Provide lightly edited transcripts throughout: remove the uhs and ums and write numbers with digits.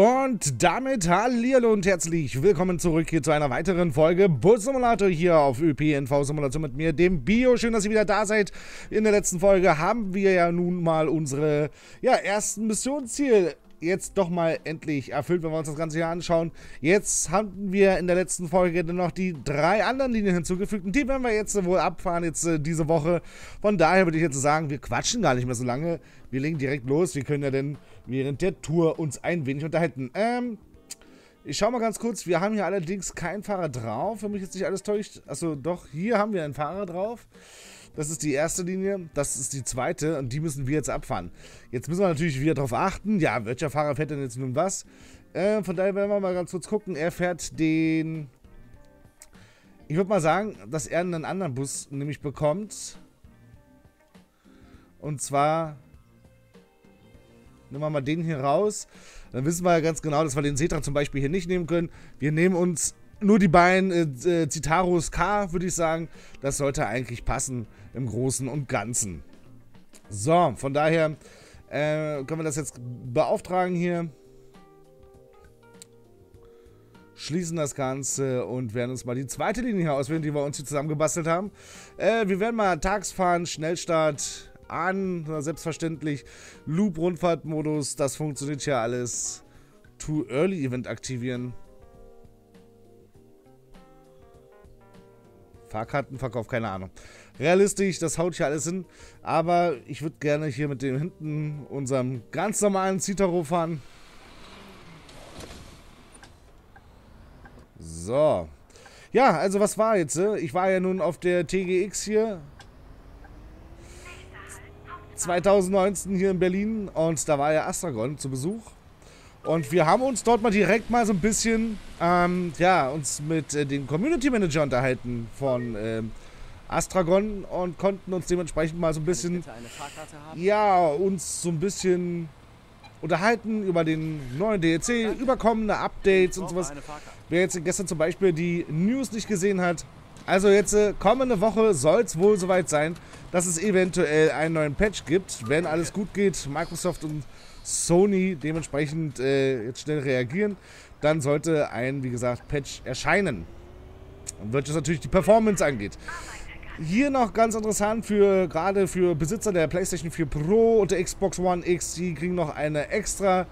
Und damit hallihallo und herzlich willkommen zurück hier zu einer weiteren Folge Bus Simulator hier auf ÖPNV Simulator mit mir, dem Bio. Schön, dass ihr wieder da seid. In der letzten Folge haben wir ja nun mal unsere ersten Missionsziele jetzt doch mal endlich erfüllt, wenn wir uns das Ganze hier anschauen. Jetzt haben wir in der letzten Folge dann noch die 3 anderen Linien hinzugefügt und die werden wir jetzt wohl abfahren, jetzt diese Woche. Von daher würde ich jetzt sagen, wir quatschen gar nicht mehr so lange. Wir legen direkt los. Wir können ja dann während der Tour uns ein wenig unterhalten. Ich schau mal ganz kurz. Wir haben hier allerdings keinen Fahrer drauf, wenn mich jetzt nicht alles täuscht. Achso, doch, hier haben wir einen Fahrer drauf. Das ist die erste Linie, das ist die zweite und die müssen wir jetzt abfahren. Jetzt müssen wir natürlich wieder darauf achten, ja, welcher Fahrer fährt denn jetzt nun was? Von daher werden wir mal ganz kurz gucken, er fährt den... Ich würde mal sagen, dass er einen anderen Bus nämlich bekommt. Und zwar... Nehmen wir mal den hier raus. Dann wissen wir ja ganz genau, dass wir den Setra zum Beispiel hier nicht nehmen können. Wir nehmen uns... Nur die beiden Citaros K, würde ich sagen, das sollte eigentlich passen im Großen und Ganzen. So, von daher können wir das jetzt beauftragen hier. Schließen das Ganze und werden uns mal die zweite Linie hier auswählen, die wir uns hier zusammengebastelt haben. Wir werden mal tags fahren, Schnellstart an, selbstverständlich. Loop-Rundfahrtmodus, das funktioniert ja alles. Too Early Event aktivieren. Fahrkartenverkauf, keine Ahnung. Realistisch, das haut hier alles hin. Aber ich würde gerne hier mit dem hinten, unserem ganz normalen Citaro fahren. So. Ja, also was war jetzt? Ich war ja nun auf der TGX hier. 2019 hier in Berlin. Und da war ja Astragon zu Besuch. Und wir haben uns dort mal direkt mal so ein bisschen, uns mit dem Community Manager unterhalten von Astragon und konnten uns dementsprechend mal so ein bisschen, unterhalten über den neuen DLC, über kommende Updates und sowas. Wer jetzt gestern zum Beispiel die News nicht gesehen hat, also jetzt kommende Woche soll es wohl soweit sein, dass es eventuell einen neuen Patch gibt, wenn alles gut geht, Microsoft und Sony dementsprechend jetzt schnell reagieren, dann sollte ein, wie gesagt, Patch erscheinen. Wird es natürlich die Performance angeht. Hier noch ganz interessant für gerade für Besitzer der PlayStation 4 Pro und der Xbox One X, die kriegen noch eine extra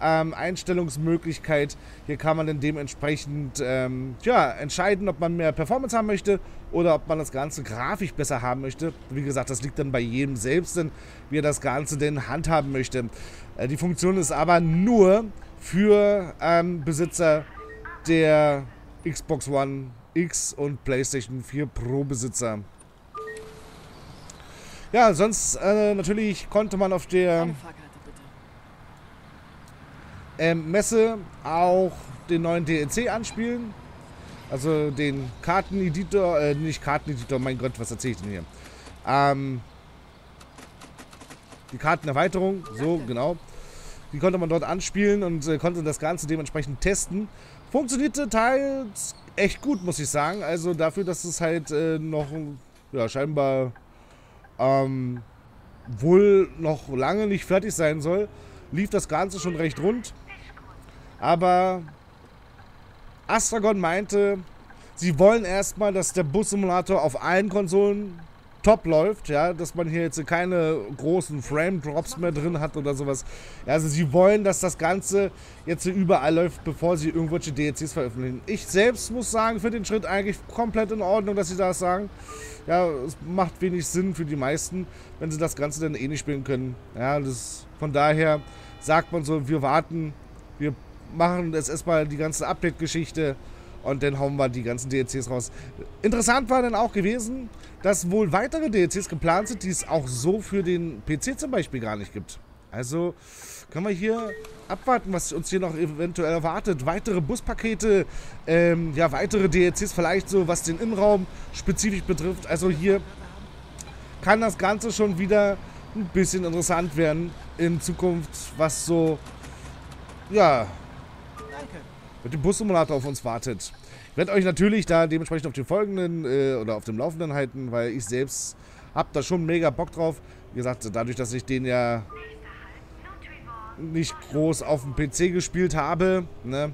Einstellungsmöglichkeit. Hier kann man dann dementsprechend entscheiden, ob man mehr Performance haben möchte oder ob man das Ganze grafisch besser haben möchte. Wie gesagt, das liegt dann bei jedem selbst, wie er das Ganze denn handhaben möchte. Die Funktion ist aber nur für Besitzer der Xbox One X und PlayStation 4 Pro Besitzer. Ja, sonst natürlich konnte man auf der Messe auch den neuen DLC anspielen, also den Karteneditor, mein Gott, was erzähle ich denn hier? Die Kartenerweiterung, so genau, die konnte man dort anspielen und konnte das Ganze dementsprechend testen. Funktionierte teils echt gut, muss ich sagen, also dafür, dass es halt noch, ja, scheinbar wohl noch lange nicht fertig sein soll, lief das Ganze schon recht rund. Aber Astragon meinte, sie wollen erstmal, dass der Bus-Simulator auf allen Konsolen top läuft, ja, dass man hier jetzt keine großen Frame-Drops mehr drin hat oder sowas. Ja, also sie wollen, dass das Ganze jetzt überall läuft, bevor sie irgendwelche DLCs veröffentlichen. Ich selbst muss sagen, für den Schritt eigentlich komplett in Ordnung, dass sie das sagen. Ja, es macht wenig Sinn für die meisten, wenn sie das Ganze dann eh nicht spielen können. Ja, das, von daher sagt man so, wir warten, wir machen jetzt erstmal die ganze Update-Geschichte und dann hauen wir die ganzen DLCs raus. Interessant war dann auch gewesen, dass wohl weitere DLCs geplant sind, die es auch so für den PC zum Beispiel gar nicht gibt. Also können wir hier abwarten, was uns hier noch eventuell erwartet. Weitere Buspakete, weitere DLCs vielleicht so, was den Innenraum spezifisch betrifft. Also hier kann das Ganze schon wieder ein bisschen interessant werden in Zukunft, was so, ja, mit dem Bus-Simulator auf uns wartet. Ich werde euch natürlich da dementsprechend auf den folgenden oder auf dem Laufenden halten, weil ich selbst habe da schon mega Bock drauf. Wie gesagt, dadurch, dass ich den ja nicht groß auf dem PC gespielt habe, ne,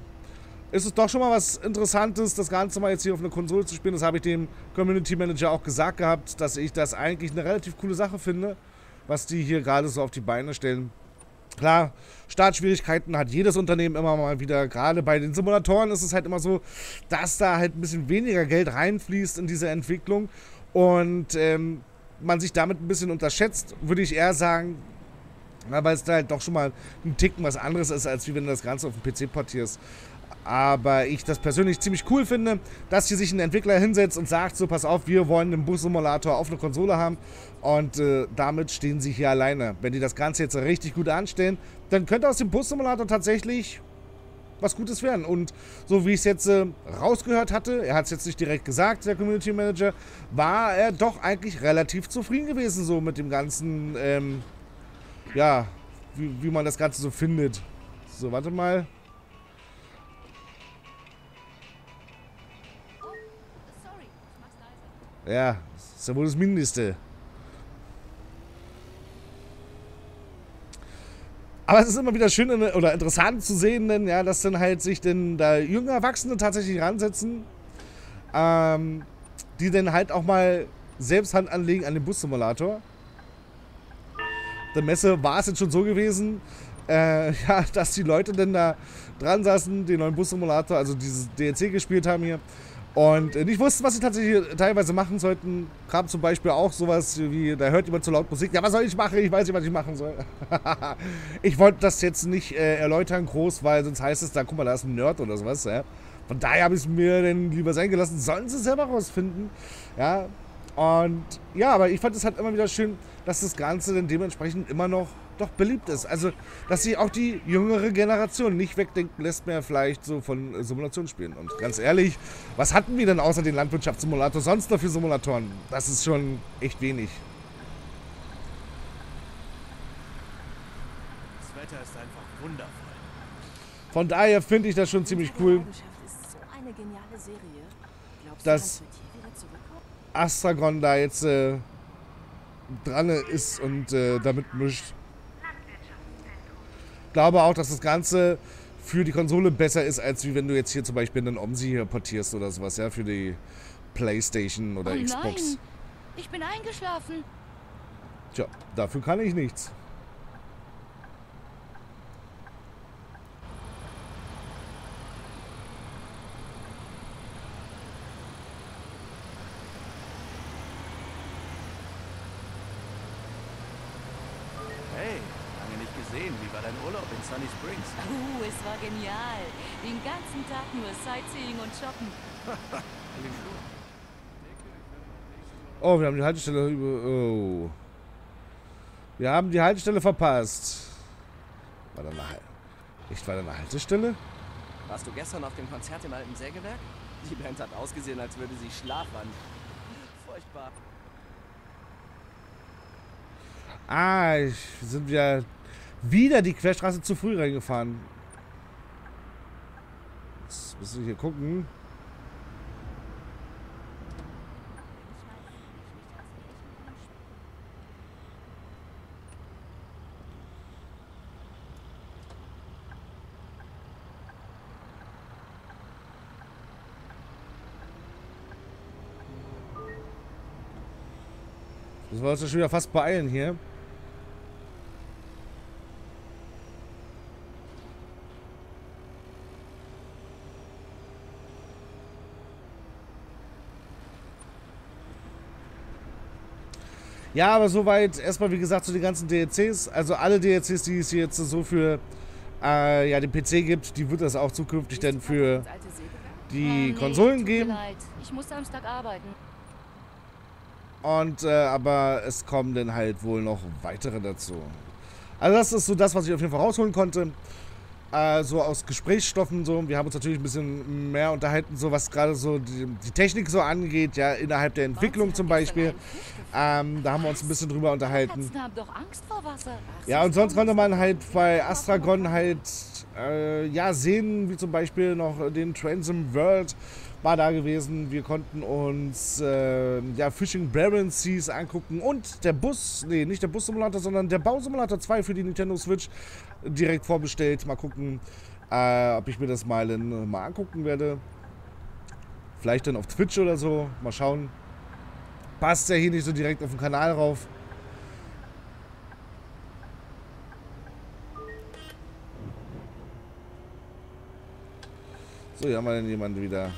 ist es doch schon mal was Interessantes, das Ganze mal jetzt hier auf einer Konsole zu spielen. Das habe ich dem Community Manager auch gesagt gehabt, dass ich das eigentlich eine relativ coole Sache finde, was die hier gerade so auf die Beine stellen. Klar, Startschwierigkeiten hat jedes Unternehmen immer mal wieder. Gerade bei den Simulatoren ist es halt immer so, dass da halt ein bisschen weniger Geld reinfließt in diese Entwicklung und man sich damit ein bisschen unterschätzt, würde ich eher sagen, weil es da halt doch schon mal ein Ticken was anderes ist, als wie wenn du das Ganze auf dem PC portierst. Aber ich das persönlich ziemlich cool finde, dass hier sich ein Entwickler hinsetzt und sagt, so pass auf, wir wollen einen Bus-Simulator auf eine Konsole haben und damit stehen sie hier alleine. Wenn die das Ganze jetzt richtig gut anstellen, dann könnte aus dem Bus-Simulator tatsächlich was Gutes werden. Und so wie ich es jetzt rausgehört hatte, er hat es jetzt nicht direkt gesagt, der Community Manager, war er doch eigentlich relativ zufrieden gewesen so mit dem ganzen, ja, wie man das Ganze so findet. So, warte mal. Ja, das ist ja wohl das Mindeste. Aber es ist immer wieder schön oder interessant zu sehen, denn, ja, dass dann halt sich denn da junge Erwachsene tatsächlich ransetzen, die dann halt auch mal selbst Hand anlegen an den Bus-Simulator. Der Messe war es jetzt schon so gewesen, ja, dass die Leute dann da dran saßen, den neuen Bus-Simulator, also dieses DLC gespielt haben hier. Und nicht wussten, was sie tatsächlich teilweise machen sollten. Kam zum Beispiel auch sowas wie, da hört jemand zu laut Musik. Ja, was soll ich machen? Ich weiß nicht, was ich machen soll. Ich wollte das jetzt nicht erläutern groß, weil sonst heißt es, da guck mal, da ist ein Nerd oder sowas. Ja. Von daher habe ich es mir dann lieber sein gelassen. Sollen sie es selber rausfinden. Ja. Und ja, aber ich fand es halt immer wieder schön, dass das Ganze dann dementsprechend immer noch doch beliebt ist. Also, dass sich auch die jüngere Generation nicht wegdenken lässt mehr vielleicht so von Simulationsspielen. Und ganz ehrlich, was hatten wir denn außer den Landwirtschaftssimulator sonst noch für Simulatoren? Das ist schon echt wenig. Das Wetter ist einfach wundervoll. Von daher finde ich das schon ziemlich cool, dass Astragon da jetzt dran ist und damit mischt. Ich glaube auch, dass das Ganze für die Konsole besser ist, als wie wenn du jetzt hier zum Beispiel einen OMSI hier portierst oder sowas, ja, für die PlayStation oder Xbox. Nein, ich bin eingeschlafen. Tja, dafür kann ich nichts. Genial. Den ganzen Tag nur Sightseeing und Shoppen. Oh, wir haben die Haltestelle über... Oh. Wir haben die Haltestelle verpasst. War da eine Haltestelle? Warst du gestern auf dem Konzert im alten Sägewerk? Die Band hat ausgesehen, als würde sie schlafen. Furchtbar. Ah, sind wir wieder die Querstraße zu früh reingefahren. Jetzt müssen wir hier gucken. Das war uns ja schon wieder fast beeilen hier. Ja, aber soweit erstmal, wie gesagt, zu den ganzen DLCs. Also alle DLCs, die es jetzt so für ja, den PC gibt, die wird das auch zukünftig dann für die Konsolen geben. Ich muss Samstag arbeiten. Und, aber es kommen dann halt wohl noch weitere dazu. Also das ist so das, was ich auf jeden Fall rausholen konnte. So aus Gesprächsstoffen so. Wir haben uns natürlich ein bisschen mehr unterhalten, so was gerade so die Technik so angeht, ja, innerhalb der Entwicklung zum Beispiel. Da haben wir uns ein bisschen drüber unterhalten. Ja, und sonst konnte man halt bei Astragon halt ja, sehen, wie zum Beispiel noch den Transom World war da gewesen. Wir konnten uns ja, Fishing Baron Seas angucken und der Bus, nee, nicht der Bus-Simulator, sondern der Bausimulator 2 für die Nintendo Switch direkt vorbestellt. Mal gucken, ob ich mir das mal angucken werde. Vielleicht dann auf Twitch oder so. Mal schauen. Passt ja hier nicht so direkt auf den Kanal rauf. So, hier haben wir denn jemanden wieder.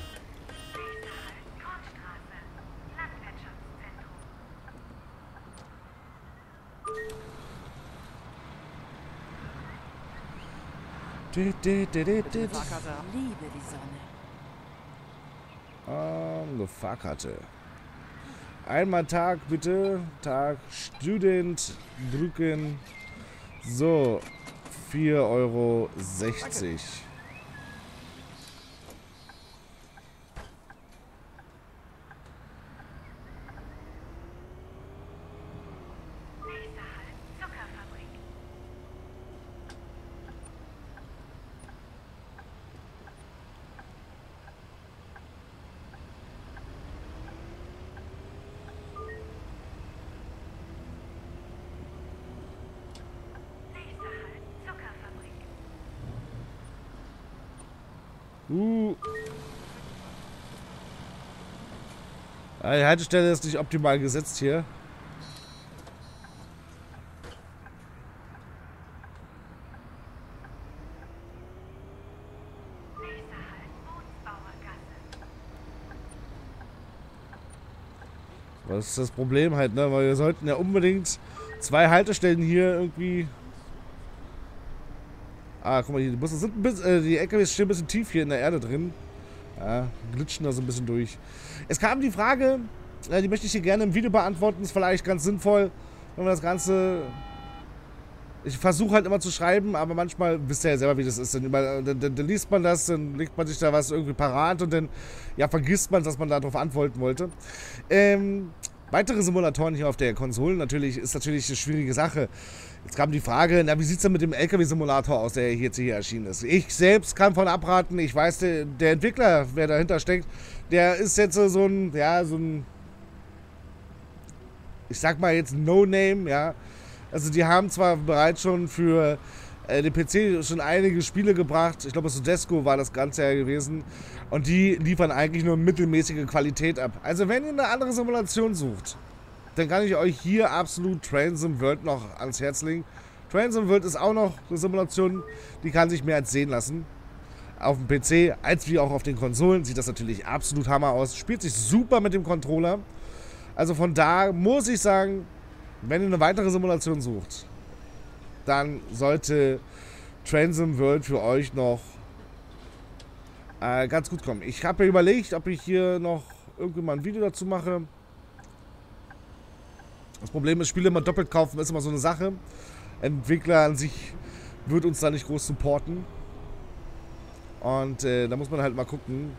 Eine Fahrkarte. Einmal Tag, bitte. Tag, Student, drücken. So, 4,60 Euro. Die Haltestelle ist nicht optimal gesetzt hier. Das ist das Problem halt, ne? Weil wir sollten ja unbedingt zwei Haltestellen hier irgendwie... Ah, guck mal, die Busse sind ein bisschen, die LKWs stehen ein bisschen tief hier in der Erde drin. Ja, glitschen da so ein bisschen durch. Es kam die Frage, die möchte ich hier gerne im Video beantworten. Ist vielleicht ganz sinnvoll, wenn man das Ganze... Ich versuche halt immer zu schreiben, aber manchmal wisst ihr ja selber, wie das ist. Dann liest man das, dann legt man sich da was irgendwie parat und dann ja, vergisst man, dass man darauf antworten wollte. Weitere Simulatoren hier auf der Konsole natürlich ist natürlich eine schwierige Sache. Jetzt kam die Frage, na, wie sieht es denn mit dem LKW-Simulator aus, der jetzt hier erschienen ist? Ich selbst kann von abraten, ich weiß, der Entwickler, wer dahinter steckt, der ist jetzt so ein, ja, so ein, ich sag mal jetzt No-Name, ja. Also die haben zwar bereits schon für den PC schon einige Spiele gebracht, ich glaube Sudesco war das Ganze ja gewesen, und die liefern eigentlich nur mittelmäßige Qualität ab. Also wenn ihr eine andere Simulation sucht, dann kann ich euch hier absolut Transom World noch ans Herz legen. Transom World ist auch noch eine Simulation, die kann sich mehr als sehen lassen. Auf dem PC, als wie auch auf den Konsolen, sieht das natürlich absolut Hammer aus. Spielt sich super mit dem Controller. Also von da muss ich sagen, wenn ihr eine weitere Simulation sucht, dann sollte Transom World für euch noch ganz gut kommen. Ich habe mir überlegt, ob ich hier noch irgendwie mal ein Video dazu mache. Das Problem ist, Spiele immer doppelt kaufen, ist immer so eine Sache. Entwickler an sich wird uns da nicht groß supporten. Und da muss man halt mal gucken,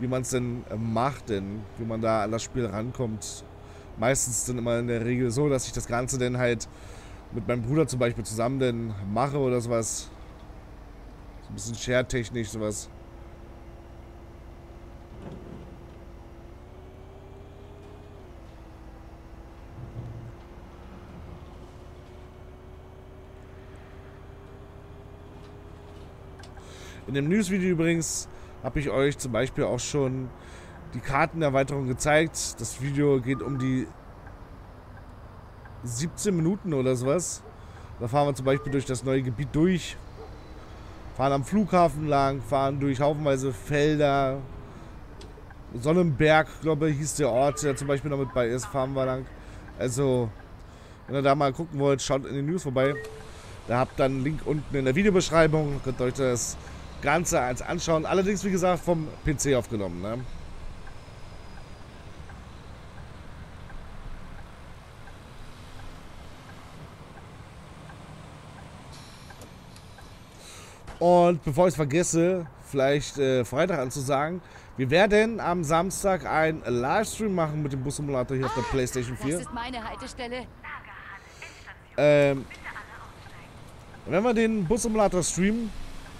wie man es denn macht, wie man da an das Spiel rankommt. Meistens dann immer in der Regel so, dass ich das Ganze dann halt mit meinem Bruder zum Beispiel zusammen dann mache oder sowas. So ein bisschen Share-technisch sowas. In dem News-Video übrigens habe ich euch zum Beispiel auch schon die Kartenerweiterung gezeigt. Das Video geht um die 17 Minuten oder sowas. Da fahren wir zum Beispiel durch das neue Gebiet durch, fahren am Flughafen lang, fahren durch haufenweise Felder. Sonnenberg, glaube ich, hieß der Ort, der zum Beispiel noch mit bei ist, fahren wir lang. Also, wenn ihr da mal gucken wollt, schaut in den News vorbei. Da habt ihr dann einen Link unten in der Videobeschreibung, könnt ihr euch das Ganze als anschauen. Allerdings, wie gesagt, vom PC aufgenommen, ne? Und bevor ich es vergesse, vielleicht Freitag anzusagen, wir werden am Samstag einen Livestream machen mit dem Bus Simulator hier auf der PlayStation 4. Das ist meine Haltestelle. Wenn wir den Bus Simulator streamen,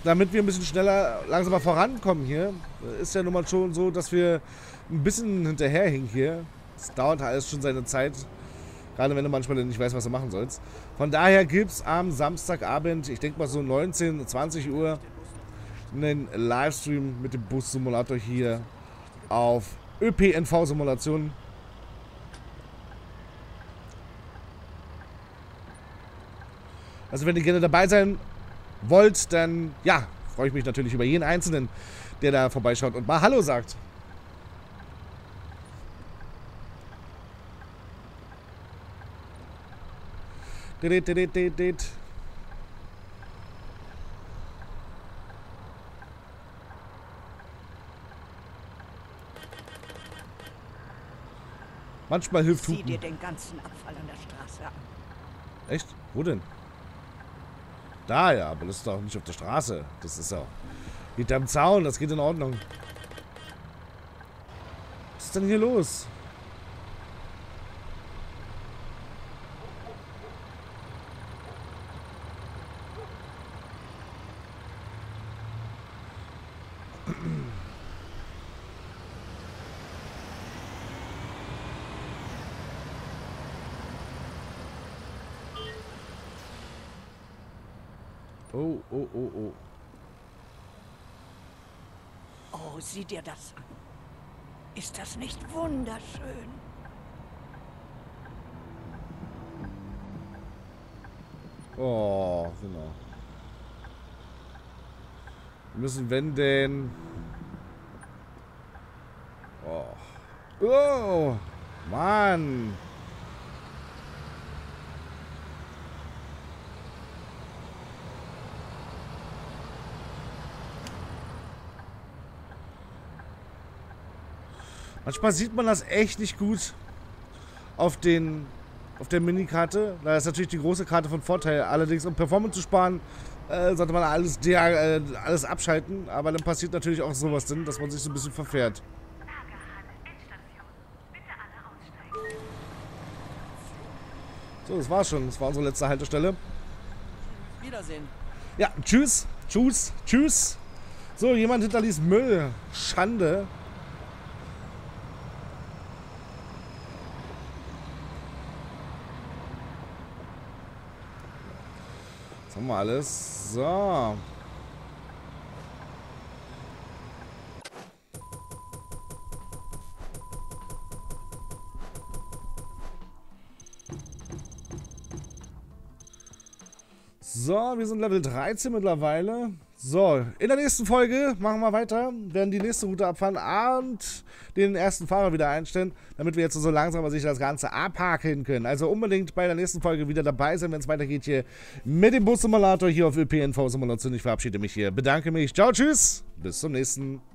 damit wir ein bisschen schneller, langsamer vorankommen hier, ist ja nun mal schon so, dass wir ein bisschen hinterherhinken hier. Das dauert alles schon seine Zeit. Gerade wenn du manchmal nicht weißt, was du machen sollst. Von daher gibt es am Samstagabend, ich denke mal so 19, 20 Uhr, einen Livestream mit dem Bus Simulator hier auf ÖPNV Simulation. Also wenn ihr gerne dabei sein wollt, dann ja, freue ich mich natürlich über jeden Einzelnen, der da vorbeischaut und mal Hallo sagt. Manchmal hilft Hupen. Sieh dir den ganzen Abfall an der Straße an. Echt? Wo denn? Da ja, aber das ist doch nicht auf der Straße. Das ist auch hinterm Zaun, das geht in Ordnung. Was ist denn hier los? Oh, sieh dir das an. Ist das nicht wunderschön? Oh, genau. Wir müssen wenden. Oh. Oh, Mann. Manchmal sieht man das echt nicht gut auf der Minikarte. Da ist natürlich die große Karte von Vorteil. Allerdings, um Performance zu sparen, sollte man alles abschalten. Aber dann passiert natürlich auch sowas, dass man sich so ein bisschen verfährt. So, das war's schon. Das war unsere letzte Haltestelle. Wiedersehen. Ja, tschüss. Tschüss. Tschüss. So, jemand hinterließ Müll. Schande. Mal alles. So. So, wir sind Level 13 mittlerweile. So, in der nächsten Folge machen wir weiter, werden die nächste Route abfahren und den ersten Fahrer wieder einstellen, damit wir jetzt so langsam mal sich das Ganze abhaken können. Also unbedingt bei der nächsten Folge wieder dabei sein, wenn es weitergeht hier mit dem Bus Simulator hier auf ÖPNV Simulation. Ich verabschiede mich hier, bedanke mich, ciao, tschüss, bis zum nächsten Mal.